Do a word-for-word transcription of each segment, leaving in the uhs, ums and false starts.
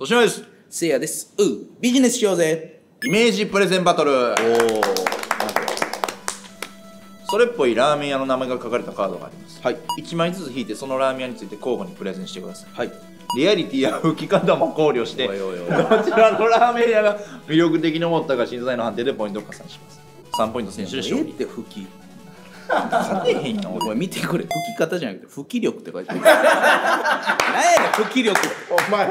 としのです。せいやです。うう、ビジネスしようぜ。イメージプレゼンバトル。おお。それっぽいラーメン屋の名前が書かれたカードがあります。はい。いちまいずつ引いて、そのラーメン屋について交互にプレゼンしてください。はい。リアリティや吹き方も考慮して、おいおいおいどちらのラーメン屋が魅力的に思ったか審査員の判定でポイントを加算します。さんポイント選手で勝利。えって吹き。勝てへんよ。お前見てこれ、吹き方じゃなくて吹き力って書いてある。なんや吹き力。お前。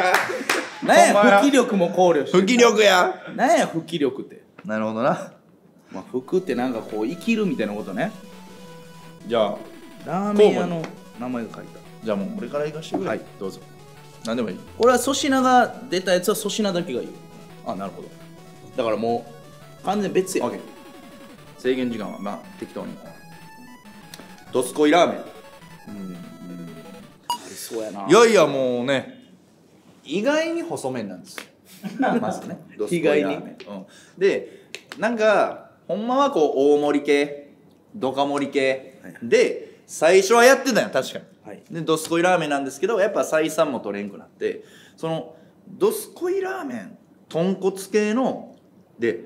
なんや吹き力も考慮して。吹き力や。なんや吹き力って。なるほどな。まあ吹くってなんかこう生きるみたいなことね。じゃあラーメン屋の名前が書いた。じゃあもう俺から行かしてくれ。はい、どうぞ。何でもいい。俺は粗品が出たやつは粗品だけがいい。あ、なるほど。だからもう完全別や。オッケー。制限時間はまあ適当に。ドスコイラーメン。うん、うん、ありそうやな。いやいやもうね、意外に細麺なんですよ。まずね、ドスコイラーメン。うん、でなんかほんまはこう大盛り系、ドカ盛り系、はい、で最初はやってたよ確かに。はい、でドスコイラーメンなんですけど、やっぱ採算も取れんくなって、そのドスコイラーメン豚骨系ので、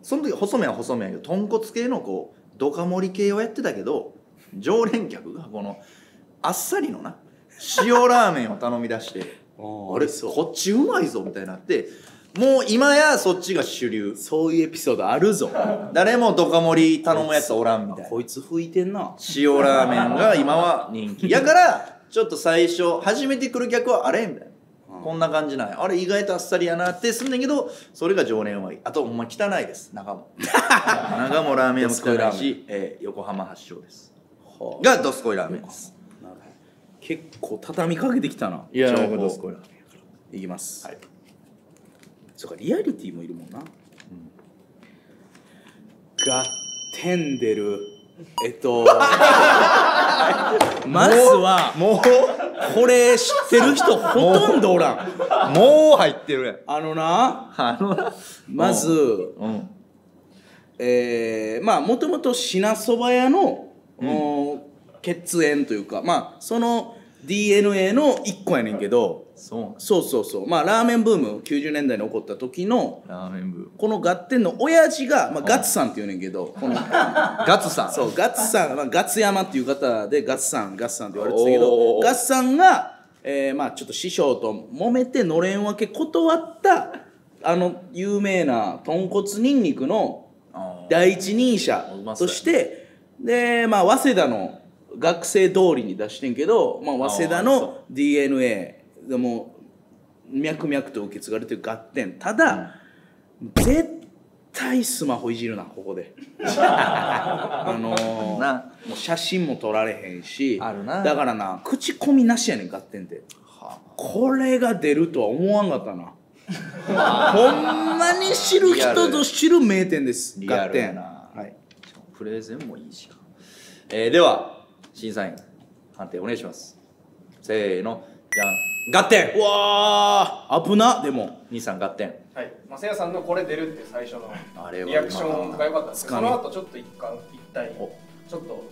その時細麺は細麺やけど豚骨系のこうドカ盛り系をやってたけど。常連客がこのあっさりのな塩ラーメンを頼み出してあれこっちうまいぞみたいになって、もう今やそっちが主流。そういうエピソードあるぞ。誰もドカ盛り頼むやつおらんみたいな。こいつ拭いてんな。塩ラーメンが今は人気やから、ちょっと最初初めて来る客はあれみたいな、こんな感じなんや、あれ意外とあっさりやなってすんねんけど、それが常連うまい。あとほんま汚いです、中も中もラーメンも汚いし、えー、横浜発祥ですがドスコイラーメンです。結構畳みかけてきたな。いや、ドスコイラーメン。いきます。はい。そうか、リアリティもいるもんな。がテンデル。えっと。まずは。もう。これ知ってる人ほとんどおらん。もう入ってるやん。あのな。あのな。まず。うん。ええ、まあ、もともと品そば屋の。うん、血縁というか、まあその ディーエヌエー のいっこやねんけど、そうそうそうそう、まあラーメンブームきゅうじゅうねんだいに起こった時のラーメンブーム、このガッテンの親父が、まあ、ガツさんって言うねんけど、このガツさん、そうガツさん、まあ、ガツ山っていう方でガツさんガツさんって言われてたけど、ガツさんが、えー、まあちょっと師匠と揉めてのれん分け断ったあの有名な豚骨ニンニクの第一人者として。で、まあ、早稲田の学生通りに出してんけど、まあ、早稲田の ディーエヌエー でも脈々と受け継がれてる合点。ただ、うん、絶対スマホいじるなここであのー、なもう写真も撮られへんし、あるな。だからな、口コミなしやねん合点って。これが出るとは思わんかったなほんまに知る人ぞ知る名店です、合点。プレゼンもいいし、えー、では審査員判定お願いします。せーの、じゃん。合点。うわー危な。でも兄さん合点。はい、せいやさんのこれ出るって最初のリアクションが良かったんですけど、その後ちょっと一回一体ちょっと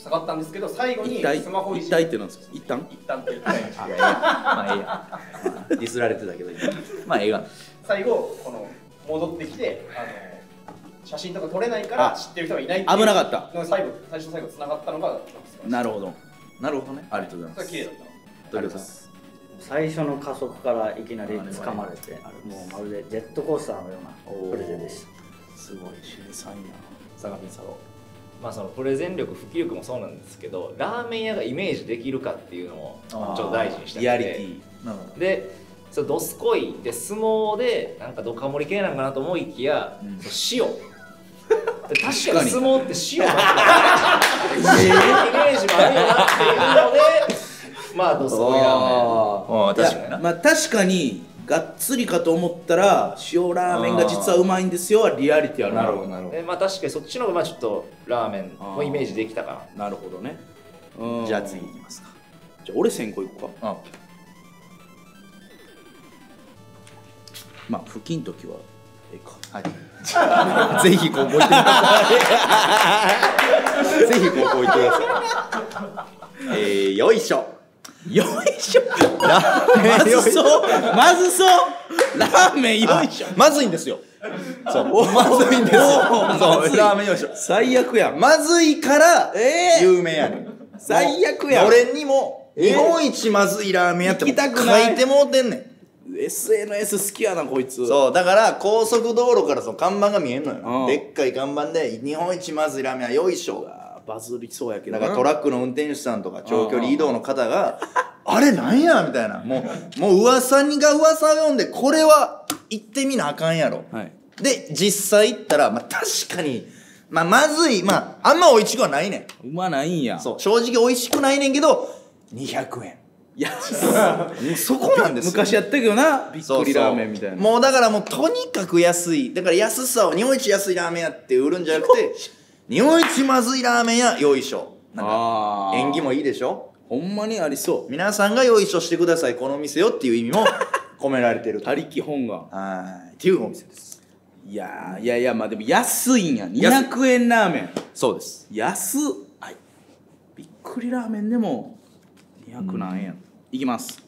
下がったんですけど、最後にスマホいじってなんですか。一旦一旦って言ったらまあええや、ディスられてたけどまあええわ。最後この戻ってきて、あの写真とか撮れないから知ってる人はいないっていう。危なかった。最後、最初最後繋がったのが。なるほど。なるほどね。ありがとうございます。綺麗だった。ありがとうございます。最初の加速からいきなり掴まれて、もうまるでジェットコースターのようなプレゼンでした。すごい審査員や。相模さん。まあそのプレゼン力、吹き力もそうなんですけど、ラーメン屋がイメージできるかっていうのをちょっと大事にしたくて。リアリティ。なるほど。で。どすこいで相撲でなんかドカ盛り系なんかなと思いきや、うん、塩確かに相撲って塩なんだっていうイメージもあるよなっていうのでまあどすこいラーメン。確かに、まあ、確かにがっつりかと思ったら塩ラーメンが実はうまいんですよはリアリティある。なるほどなるほど。まあ確かにそっちの方がちょっとラーメンのイメージできたかな。なるほどね。じゃあ次いきますか。じゃあ俺先行いこうか。うん、まあ、付近時は、ええか。はい。ぜひこう置いてください。ぜひこう置いてください。えー、よいしょ。よいしょ。まずそうまずそうラーメンよいしょ。まずいんですよ。そうまずいんですよ。そうラーメンよいしょ。最悪や。まずいから有名やねん。最悪や。俺にも日本一まずいラーメンやって書いてもうてんねん。エスエヌエス 好きやなこいつ。そうだから高速道路からその看板が見えんのよ。でっかい看板で日本一まずいラーメンはよいしょがバズりそうやけど、だからトラックの運転手さんとか長距離移動の方があれなんやみたいな、もうもう噂にが噂を読んでこれは行ってみなあかんやろ、はい、で実際行ったら、まあ、確かに、まあ、まずい、まあ、あんまおいしくはないねん。うまないんや。そう正直おいしくないねんけどにひゃくえんそこなんですよ。昔やったけどなびっくりラーメンみたいな。そうそうもうだからもうとにかく安い。だから安さを日本一安いラーメンやって売るんじゃなくて日本一まずいラーメンやよいしょ。なんか縁起もいいでしょ。ほんまにありそう。皆さんがよいしょしてくださいこの店よっていう意味も込められてる他力本願はいっていうお店です。いやいやいや、まあでも安いんやにひゃくえんラーメン。そうです。安っ、はい、びっくりラーメンでもにひゃくなんえん、いきます。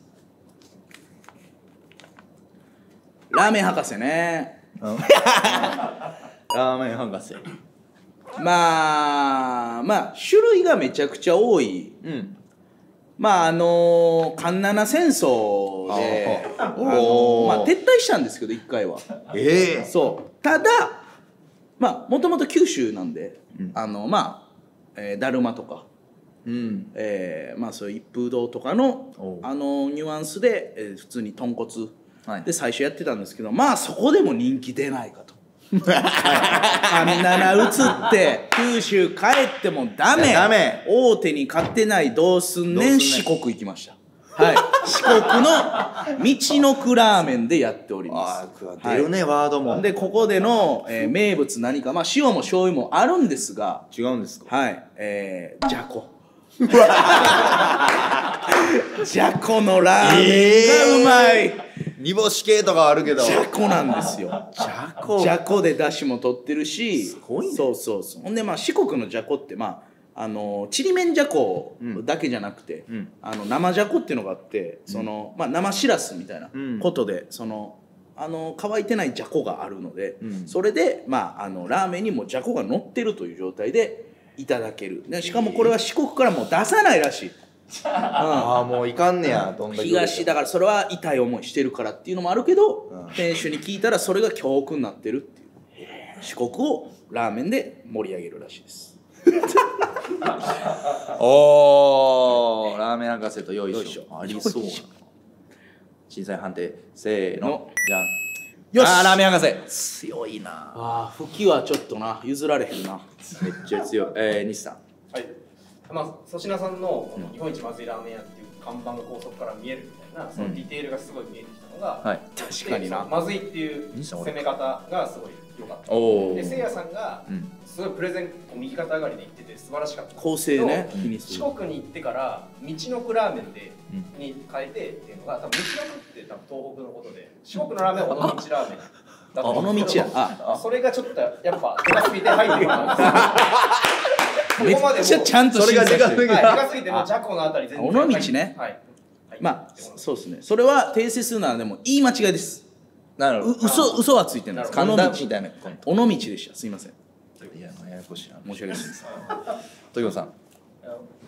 ラーメン博士ね、うん、ラーメン博士まあまあ種類がめちゃくちゃ多い、うん、まああの環七戦争であ、あのー、まあ、撤退したんですけどいっかいは。ええー、そうただまあもともと九州なんで、うん、あのまあ、えー、だるまとか、うんえー、まあそういう一風堂とかのあのニュアンスで、えー、普通に豚骨で最初やってたんですけど、はい、まあそこでも人気出ないかと。環七移って九州帰ってもダメダメ大手に勝てない。どうすんねん。四国行きました。はい、四国の道のくラーメンでやっております。あ出るね、はい、ワードも。でここでの、えー、名物何か、まあ、塩も醤油もあるんですが。違うんですか。はいえー、じゃこじゃこのラーメンがうまい、えー煮干し系とかあるけどじゃこなんですよ。じゃこじゃこでだしも取ってるしすごいね。そうそうそう。ほんでまあ四国のじゃこってまああのちりめんじゃこだけじゃなくて、うん、あの生じゃこっていうのがあって、うん、そのまあ生しらすみたいなことで、うん、そのあの乾いてないじゃこがあるので、うん、それでまああのラーメンにもじゃこが乗ってるという状態でいただける。でしかもこれは四国からもう出さないらしい。うん、ああもういかんねや。どんだけ東だからそれは痛い思いしてるからっていうのもあるけど、うん、店主に聞いたらそれが教訓になってるっていう。四国をラーメンで盛り上げるらしいです。おーラーメン博士とよいしょありそうな。審査員判定せーのじゃん。よしあーラーメン博士強いなあ。吹きはちょっとな譲られへんな。めっちゃ強い。えー西さんはいまあ、粗品さん の, この日本一まずいラーメン屋っていう看板が高速から見えるみたいなそのディテールがすごい見えてきたのが、うんはい、確かになまずいっていう攻め方がすごい良かった。でせいやさんがすごいプレゼン、うん、右肩上がりで行ってて素晴らしかった構成ね。四国に行ってからみちのくラーメンで、うん、に変えてっていうのが多分みちのくって多分東北のことで四国のラーメンは尾道ラーメンだったんですけどあそれがちょっとやっぱでかすぎて入ってこないんですよ。めっちゃちゃんと審査してる。それがでかすぎてもうじゃこのあたり全然。尾道ね。まあそうですね。それは訂正するならでも言い間違いです。なるほど。嘘嘘はついてないです。尾道みたいな。尾道でした。すいません。いやややこしいな。申し訳ないです。豊さん。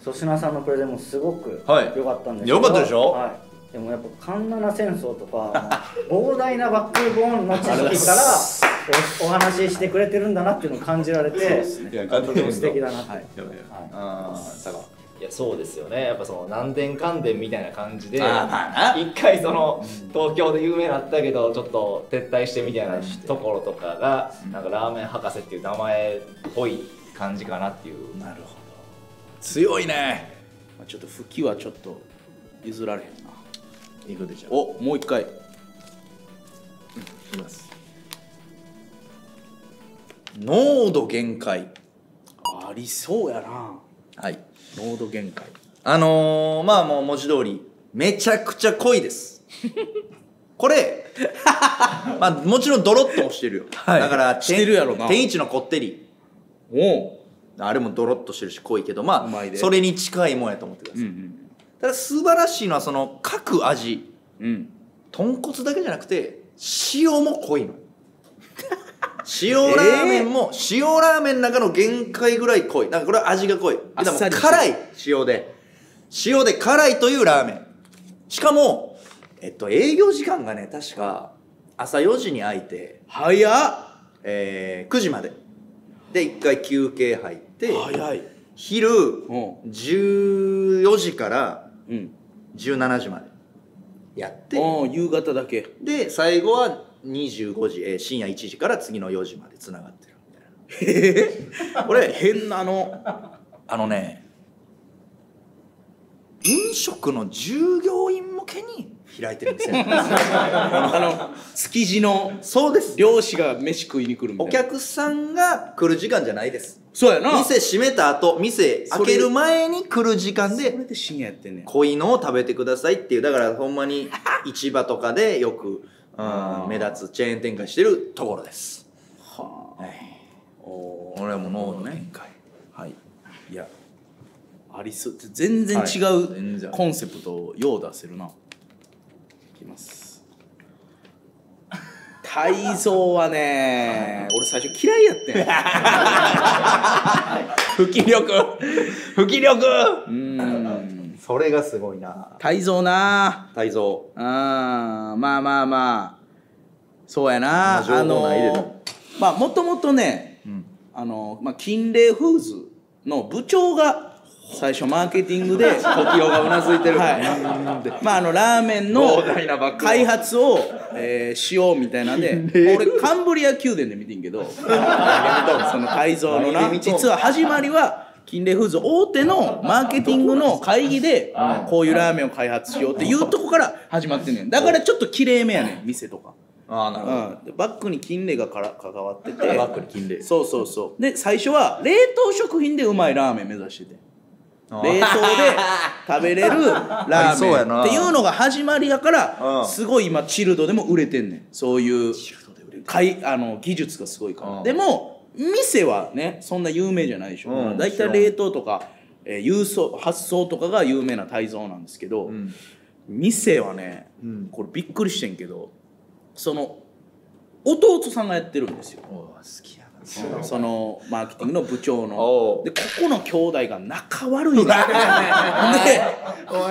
粗品さんのプレゼンもすごく良かったんですけど。良かったでしょ。でもやっぱ環七戦争とか膨大なバックボーンの知識からお話ししてくれてるんだなっていうのを感じられてとても素敵だなって。いやそうですよね。やっぱその何伝かん伝みたいな感じで一回その東京で有名になったけどちょっと撤退してみたいなところとかがなんかラーメン博士っていう名前っぽい感じかなっていう。なるほど強いね。ちょっと吹きはちょっと譲られへんな。お、もう一回。いきます。濃度限界。ありそうやな。はい。濃度限界。あのー、まあもう文字通りめちゃくちゃ濃いです。これ、まあもちろんドロッとしてるよ。はい、だからしてるやろな。天一のこってり。おお。あれもドロッとしてるし濃いけど、まあそれに近いもんやと思ってください。うんうんただ素晴らしいのはその各味、うん、豚骨だけじゃなくて塩も濃いの。塩ラーメンも、えー、塩ラーメンの中の限界ぐらい濃い。なんかこれは味が濃い。でも辛い塩で塩で辛いというラーメン。しかもえっと営業時間がね、確か朝よじに開いて早っ、えー、くじまででいっかい休憩入って、早い昼じゅうよじからじゅうしちじまでやって、うん、夕方だけで最後はにじゅうごじ、えー、深夜いちじから次のよじまでつながってるみたいな。へえ俺変なのあのね、飲食の従業員向けに開いてる店なんですよ。あの築地の、そうです、漁師が飯食いに来るみたいな。お客さんが来る時間じゃないです。そうやな、店閉めた後、店開ける前に来る時間で、それで深夜やってんねん。濃いのを食べてくださいっていう。だからほんまに市場とかでよくうん目立つチェーン展開してるところです。はあ、はい、お俺はもうノード展開、はい、いやありそう。全然違うコンセプトをよう出せるな。いきます。泰造はね俺最初嫌いやってん不気力不気力、うん、それがすごいな泰造な。泰造、うん、まあまあまあそうやな。あのまあもともとね、うん、あのまあ金麗フーズの部長が最初マーケティングで時代がうなずいてる、はい、まああのラーメンの開発を、えー、しようみたいなんで俺カンブリア宮殿で見てんけどその改造のな、実は始まりは金麗フーズ大手のマーケティングの会議でこういうラーメンを開発しようっていうとこから始まってんねん。だからちょっときれいめやねん店とか。ああなるほど、うん、バッグに金麗がから関わっててバッグに金麗、そうそうそうで最初は冷凍食品でうまいラーメン目指してて冷凍で食べれるラーメンっていうのが始まりやから、すごい今チルドでも売れてんねん。そういうかいあの技術がすごいから、うん、でも店はねそんな有名じゃないでしょ、うん、だいたい冷凍とか、えー、郵送発送とかが有名な泰造なんですけど、うん、店はね、うん、これびっくりしてんけどその弟さんがやってるんですよ。好きやうん、そのマーケティングの部長ので、ここの兄弟が仲悪いので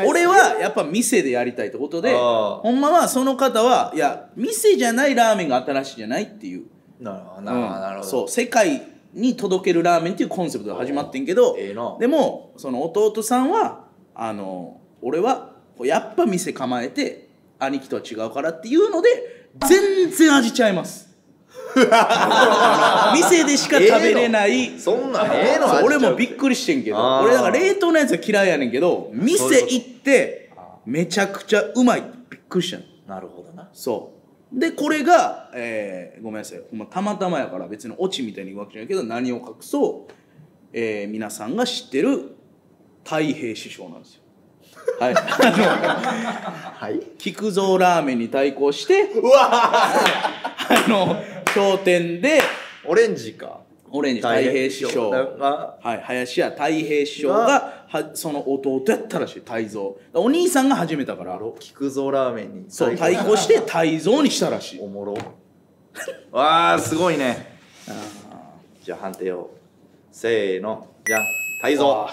俺はやっぱ店でやりたいってことで、ほんまはその方はいや店じゃないラーメンが新しいじゃないっていう、なるほどなるほど、そう世界に届けるラーメンっていうコンセプトが始まってんけど、えー、でもその弟さんはあの俺はやっぱ店構えて兄貴とは違うからっていうので全然味ちゃいます。店でしか食べれない、そんなええの俺もびっくりしてんけど、俺だから冷凍のやつは嫌いやねんけど店行ってめちゃくちゃうまいびっくりしたの。なるほどな。そうでこれが、えー、ごめんなさいたまたまやから別にオチみたいに言うわけじゃないけど、何を隠そう、えー、皆さんが知ってる太平師匠なんですよ。はいはい、菊蔵ラーメンに対抗してうわあの商店でオレンジかオレンジ太平師匠、はい、林家太平師匠がはその弟やったらしい泰造。お兄さんが始めたから菊蔵ラーメンにそう対抗して泰造にしたらしい。おもろわあすごいね。じゃあ判定をせーの、じゃあ泰造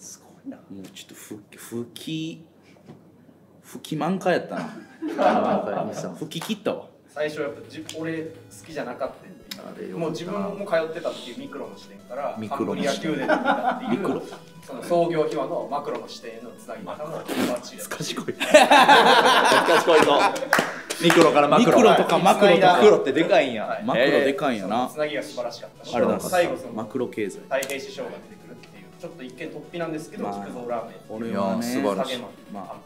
すごいな。もうちょっとふきふき満開やったな。ふき切ったわ。最初やっぱ俺好きじゃなかったんで、もう自分も通ってたっていうミクロの視点からミクロに野球で見たっていうその創業秘話のマクロの視点へのつなぎ方が賢い賢いぞ。ミクロからマクロ、ミクロとかマクロとかマクロってでかいんや、マクロでかいんやな。つなぎが素晴らしかったし、最後そのマクロ経済太平師匠が出てくるっていうちょっと一見突飛なんですけど菊蔵ラーメンこれは素晴らしい。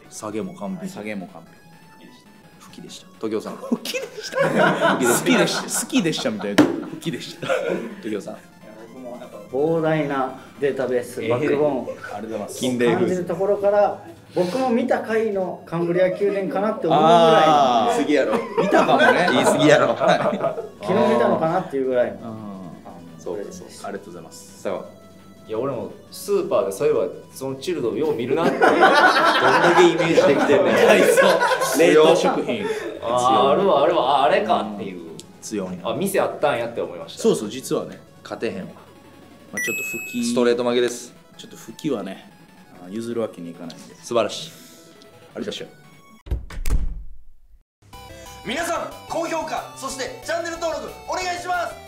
下げも完璧、下げも完璧好きでした。東京さん。好きでした。好きでした。好きでしたみたいな。好きでした。東京さん。僕もなんか膨大なデータベース、バックボーン。ありがとうございます。金麗フーズ。感じるところから、僕も見た回のカンブリア宮殿かなって思うぐらい。すぎやろ。見たかもね。言い過ぎやろ。昨日見たのかなっていうぐらい。そうです。ありがとうございます。さあ。いや俺もスーパーでそういえばそのチルドをよう見るなってどんだけイメージできてんねん冷凍食品ああるわあるわあれかっていう強いあ店あったんやって思いました。そうそう実はね勝てへんわ、まあ、ちょっと吹きストレート負けです。ちょっと吹きはね譲るわけにいかないんで素晴らしいありがとうございました。皆さん高評価そしてチャンネル登録お願いします。